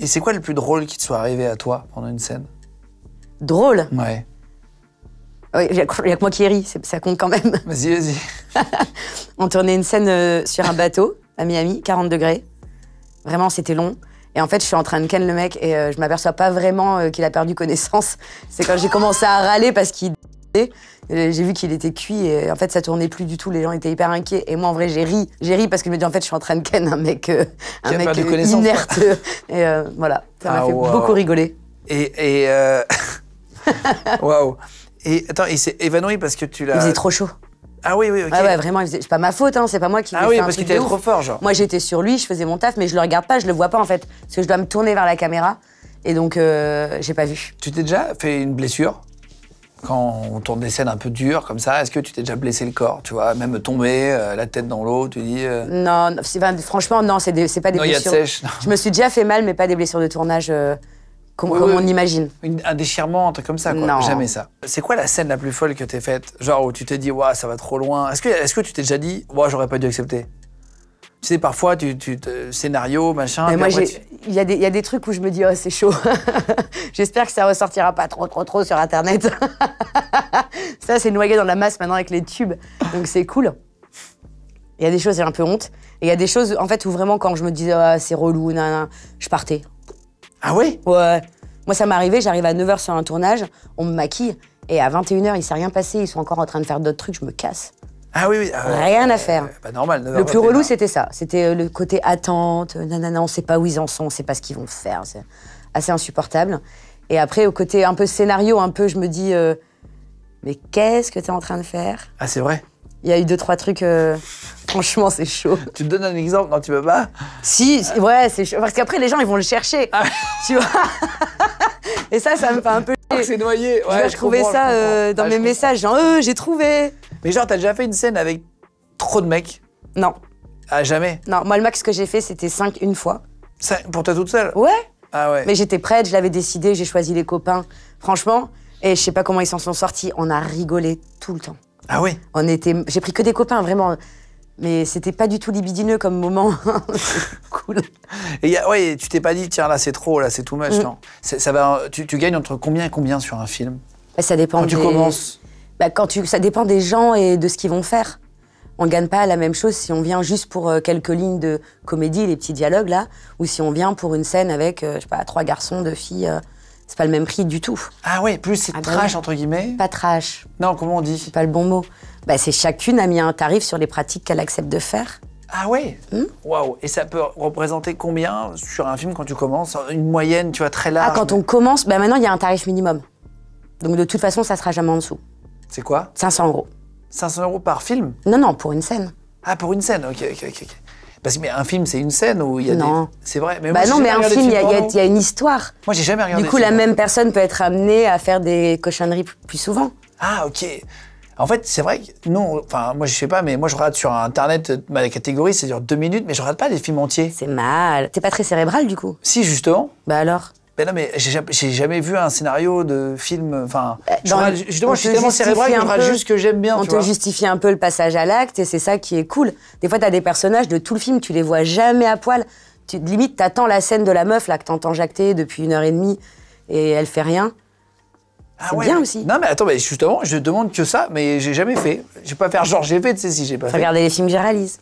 Et c'est quoi le plus drôle qui te soit arrivé à toi pendant une scène? Drôle? Ouais. Oui, il n'y a que moi qui ris, ça compte quand même. Vas-y, vas-y. On tournait une scène sur un bateau à Miami, 40 degrés. Vraiment, c'était long. Et en fait, je suis en train de ken le mec et je m'aperçois pas vraiment qu'il a perdu connaissance. C'est quand j'ai commencé à râler parce qu'il... J'ai vu qu'il était cuit et en fait ça tournait plus du tout, les gens étaient hyper inquiets et moi en vrai j'ai ri parce que je me dis en fait je suis en train de ken un mec inerte et voilà, ça m'a fait beaucoup rigoler. Et waouh. Et attends, il s'est évanoui parce que tu l'as... Il faisait trop chaud. Ah oui, oui, ok. Ah ouais, vraiment, c'est pas ma faute, hein, c'est pas moi qui... Ah oui, parce qu'il était trop fort, genre. Moi j'étais sur lui, je faisais mon taf, mais je le regarde pas, je le vois pas en fait, parce que je dois me tourner vers la caméra et donc j'ai pas vu. Tu t'es déjà fait une blessure ? Quand on tourne des scènes un peu dures comme ça, est-ce que tu t'es déjà blessé le corps, tu vois, même tomber, la tête dans l'eau, tu dis Non, franchement, non, c'est pas des blessures. Y a de sèche, non. Je me suis déjà fait mal, mais pas des blessures de tournage comme on imagine. Un déchirement, un truc comme ça, quoi. Non. Jamais ça. C'est quoi la scène la plus folle que t'es faite, genre où tu t'es dit, ouah, ça va trop loin? Est-ce que tu t'es déjà dit, ouah, j'aurais pas dû accepter? Tu sais, parfois, scénario, machin... Moi, il y a des trucs où je me dis « Oh, c'est chaud ». J'espère que ça ressortira pas trop sur Internet. Ça, c'est noyé dans la masse maintenant avec les tubes, donc c'est cool. Il y a des choses, j'ai un peu honte. Et il y a des choses, en fait, où vraiment, quand je me disais oh, « c'est relou, nanana », je partais. Ah oui? Ouais. Moi, ça m'est arrivé, j'arrive à 9h sur un tournage, on me maquille, et à 21h, il s'est rien passé, ils sont encore en train de faire d'autres trucs, je me casse. Ah oui, oui. Rien à faire. Bah normal, le plus relou, c'était ça. C'était le côté attente, nanana, on sait pas où ils en sont, on sait pas ce qu'ils vont faire. C'est assez insupportable. Et après, au côté un peu scénario, un peu, je me dis, mais qu'est-ce que t'es en train de faire? Ah, c'est vrai? Il y a eu 2-3 trucs, franchement, c'est chaud. Tu te donnes un exemple? Non, tu peux pas? Si, ouais, c'est chaud. Parce qu'après, les gens, ils vont le chercher. Ah. Tu vois? Et ça, ça me fait un peu... C'est noyé. Ouais, je trouvais ça dans mes messages, genre, j'ai trouvé. Mais genre, t'as déjà fait une scène avec trop de mecs? Non. Ah, jamais? Non, moi, le max que j'ai fait, c'était 5 une fois. 5 pour toi toute seule? Ouais. Ah ouais. Mais j'étais prête, je l'avais décidé, j'ai choisi les copains. Franchement, et je sais pas comment ils s'en sont sortis, on a rigolé tout le temps. Ah oui? J'ai pris que des copains, vraiment. Mais c'était pas du tout libidineux comme moment. Cool. Et ouais, tu t'es pas dit, tiens, là, c'est trop, là, c'est too much, non? Ça va, tu gagnes entre combien et combien sur un film? Ça dépend. Quand tu commences? Bah, ça dépend des gens et de ce qu'ils vont faire. On ne gagne pas la même chose si on vient juste pour quelques lignes de comédie, les petits dialogues là, ou si on vient pour une scène avec, je sais pas, 3 garçons, 2 filles. C'est pas le même prix du tout. Ah ouais, plus c'est trash entre guillemets. Pas trash. Non, comment on dit? C'est pas le bon mot. Bah, c'est chacune a mis un tarif sur les pratiques qu'elle accepte de faire. Ah ouais? Waouh. Et ça peut représenter combien sur un film quand tu commences? Une moyenne, tu vois, très large. Ah, quand on commence, bah maintenant il y a un tarif minimum. Donc de toute façon, ça sera jamais en dessous. C'est quoi? 500 €. 500 € par film? Non, non, pour une scène. Ah, pour une scène, ok. Parce que mais un film, c'est une scène où il y a non. Des... C'est vrai, mais bah moi, non, mais un film, il y a une histoire. Moi, j'ai jamais regardé. Du coup, la même personne peut être amenée à faire des cochonneries plus souvent. Ah, ok. En fait, c'est vrai que non, enfin, moi, je sais pas, mais moi, je regarde sur Internet, ma catégorie, c'est genre 2 minutes, mais je regarde pas les films entiers. C'est mal. T'es pas très cérébral, du coup? Si, justement. Bah alors? Ben non, mais j'ai jamais vu un scénario de film, enfin... Justement, je suis tellement cérébral qu'il faudra juste que j'aime bien, tu vois. On te justifie un peu le passage à l'acte, et c'est ça qui est cool. Des fois, t'as des personnages de tout le film, tu les vois jamais à poil. Limite, t'attends la scène de la meuf, là, que t'entends jacter depuis 1h30, et elle fait rien. Ah ouais. C'est bien aussi. Non, mais attends, mais justement, je demande que ça, mais j'ai jamais fait. Je vais pas faire genre j'ai fait, tu sais, si j'ai pas fait. Regardez les films que je réalise.